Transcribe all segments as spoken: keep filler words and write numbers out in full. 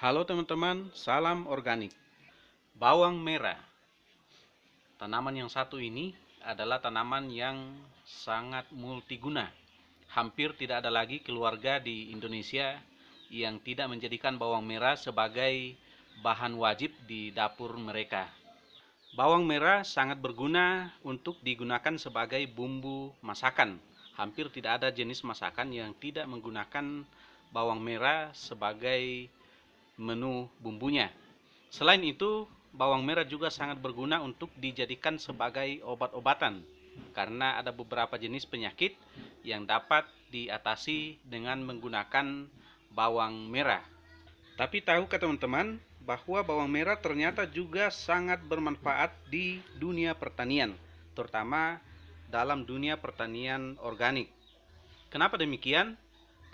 Halo teman-teman, salam organik. Bawang merah. Tanaman yang satu ini adalah tanaman yang sangat multiguna. Hampir tidak ada lagi keluarga di Indonesia yang tidak menjadikan bawang merah sebagai bahan wajib di dapur mereka. Bawang merah sangat berguna untuk digunakan sebagai bumbu masakan. Hampir tidak ada jenis masakan yang tidak menggunakan bawang merah sebagai menu bumbunya. Selain itu, bawang merah juga sangat berguna untuk dijadikan sebagai obat-obatan karena ada beberapa jenis penyakit yang dapat diatasi dengan menggunakan bawang merah. Tapi tahukah teman-teman bahwa bawang merah ternyata juga sangat bermanfaat di dunia pertanian, terutama dalam dunia pertanian organik. Kenapa demikian?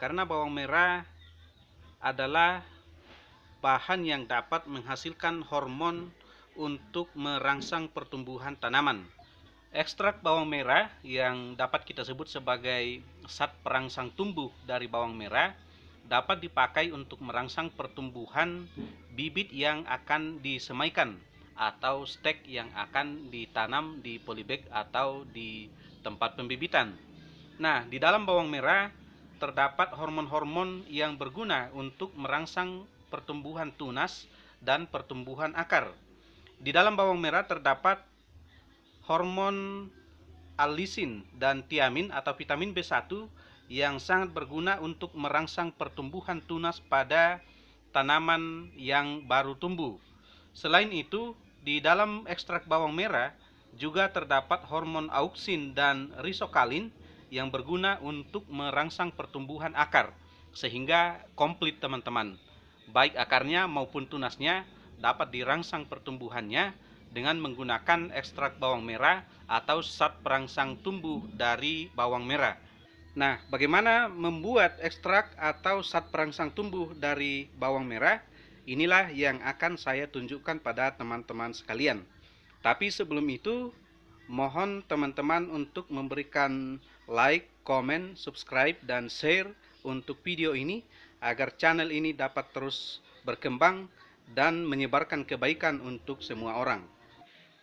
Karena bawang merah adalah bahan yang dapat menghasilkan hormon untuk merangsang pertumbuhan tanaman. Ekstrak bawang merah yang dapat kita sebut sebagai zat perangsang tumbuh dari bawang merah dapat dipakai untuk merangsang pertumbuhan bibit yang akan disemaikan atau stek yang akan ditanam di polybag atau di tempat pembibitan. Nah, di dalam bawang merah terdapat hormon-hormon yang berguna untuk merangsang pertumbuhan tunas dan pertumbuhan akar. Di dalam bawang merah terdapat hormon alisin dan tiamin atau vitamin B satu yang sangat berguna untuk merangsang pertumbuhan tunas pada tanaman yang baru tumbuh. Selain itu, di dalam ekstrak bawang merah juga terdapat hormon auksin dan risokalin yang berguna untuk merangsang pertumbuhan akar, sehingga komplit teman-teman. Baik akarnya maupun tunasnya dapat dirangsang pertumbuhannya dengan menggunakan ekstrak bawang merah atau zat perangsang tumbuh dari bawang merah. Nah, bagaimana membuat ekstrak atau zat perangsang tumbuh dari bawang merah? Inilah yang akan saya tunjukkan pada teman-teman sekalian. Tapi sebelum itu, mohon teman-teman untuk memberikan like, comment, subscribe, dan share untuk video ini agar channel ini dapat terus berkembang dan menyebarkan kebaikan untuk semua orang.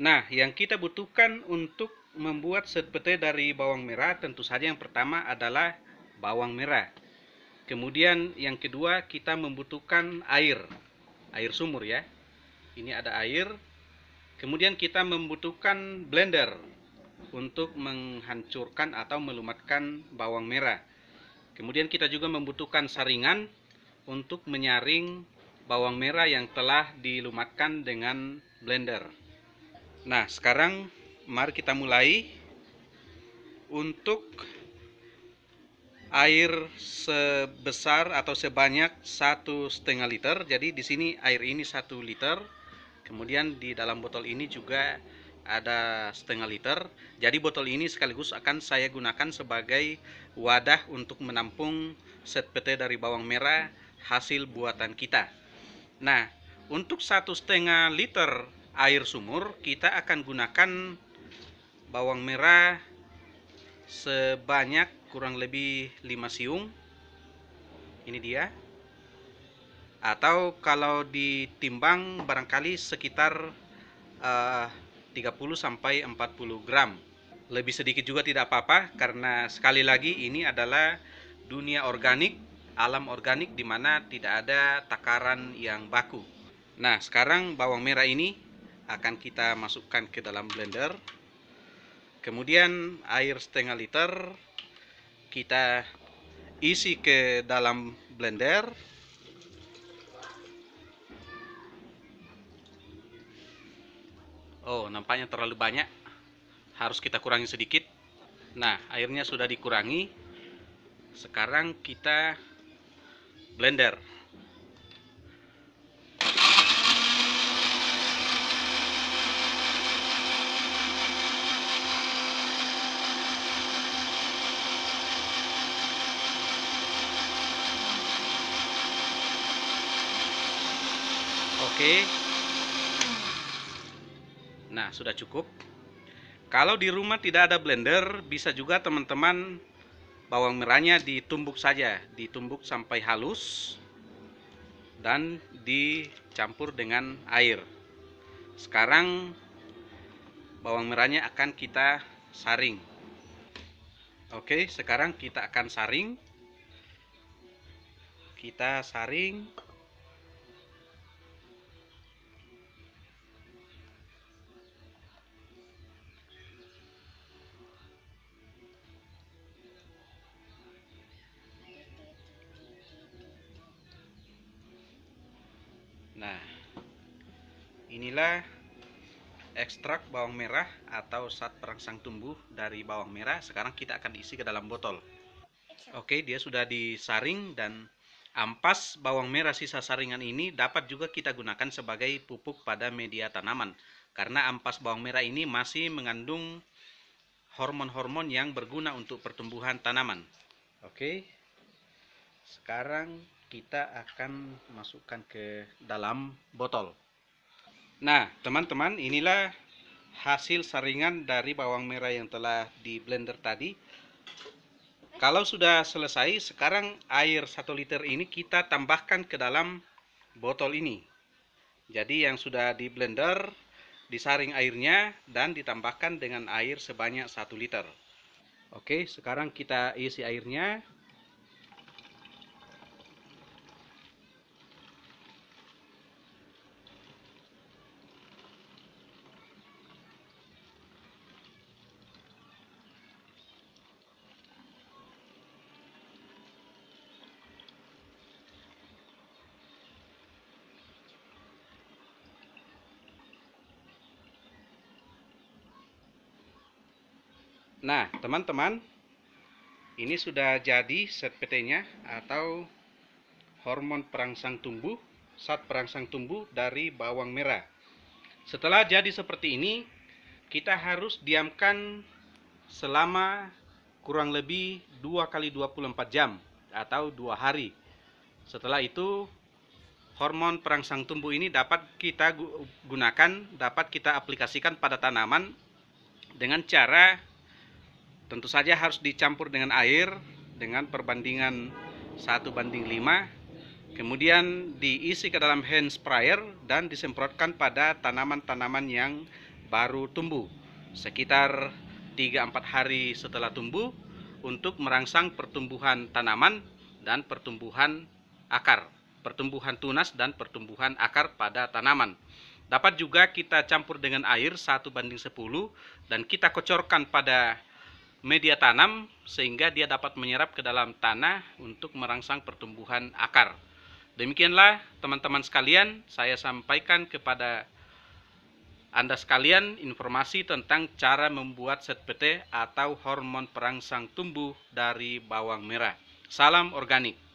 Nah, yang kita butuhkan untuk membuat zat pete dari bawang merah tentu saja yang pertama adalah bawang merah. Kemudian yang kedua kita membutuhkan air, air sumur ya. Ini ada air. Kemudian kita membutuhkan blender untuk menghancurkan atau melumatkan bawang merah. Kemudian kita juga membutuhkan saringan untuk menyaring bawang merah yang telah dilumatkan dengan blender. Nah, sekarang mari kita mulai. Untuk air sebesar atau sebanyak satu koma lima liter. Jadi di sini air ini satu liter. Kemudian di dalam botol ini juga ada setengah liter. Jadi botol ini sekaligus akan saya gunakan sebagai wadah untuk menampung zat pete dari bawang merah hasil buatan kita. Nah, untuk satu setengah liter air sumur kita akan gunakan bawang merah sebanyak kurang lebih lima siung. Ini dia. Atau kalau ditimbang barangkali sekitar uh, tiga puluh sampai empat puluh gram. Lebih sedikit juga tidak apa-apa karena sekali lagi ini adalah dunia organik, alam organik di mana tidak ada takaran yang baku. Nah, sekarang bawang merah ini akan kita masukkan ke dalam blender. Kemudian air setengah liter kita isi ke dalam blender. Oh, nampaknya terlalu banyak. Harus kita kurangi sedikit. Nah, airnya sudah dikurangi. Sekarang kita blender. Oke. Nah, sudah cukup. Kalau di rumah tidak ada blender, bisa juga teman-teman bawang merahnya ditumbuk saja, ditumbuk sampai halus. dan dicampur dengan air. Sekarang bawang merahnya akan kita saring. Oke, sekarang kita akan saring. Kita saring. Nah, inilah ekstrak bawang merah atau zat perangsang tumbuh dari bawang merah. Sekarang kita akan isi ke dalam botol. Oke, dia sudah disaring, dan ampas bawang merah sisa saringan ini dapat juga kita gunakan sebagai pupuk pada media tanaman. Karena ampas bawang merah ini masih mengandung hormon-hormon yang berguna untuk pertumbuhan tanaman. Oke, sekarang kita akan masukkan ke dalam botol. Nah, teman-teman, inilah hasil saringan dari bawang merah yang telah di blender tadi. Kalau sudah selesai, sekarang air satu liter ini kita tambahkan ke dalam botol ini. Jadi yang sudah di blender, disaring airnya, dan ditambahkan dengan air sebanyak satu liter. Oke, sekarang kita isi airnya. Nah, teman-teman, ini sudah jadi zat P T-nya atau hormon perangsang tumbuh, zat perangsang tumbuh dari bawang merah. Setelah jadi seperti ini, kita harus diamkan selama kurang lebih dua kali dua puluh empat jam atau dua hari. Setelah itu, hormon perangsang tumbuh ini dapat kita gunakan, dapat kita aplikasikan pada tanaman dengan cara tentu saja harus dicampur dengan air dengan perbandingan satu banding lima. Kemudian diisi ke dalam hand sprayer dan disemprotkan pada tanaman-tanaman yang baru tumbuh. Sekitar tiga sampai empat hari setelah tumbuh untuk merangsang pertumbuhan tanaman dan pertumbuhan akar. Pertumbuhan tunas dan pertumbuhan akar pada tanaman. Dapat juga kita campur dengan air satu banding sepuluh dan kita kocorkan pada media tanam sehingga dia dapat menyerap ke dalam tanah untuk merangsang pertumbuhan akar. Demikianlah teman-teman sekalian, saya sampaikan kepada Anda sekalian informasi tentang cara membuat zat P T atau hormon perangsang tumbuh dari bawang merah. Salam organik.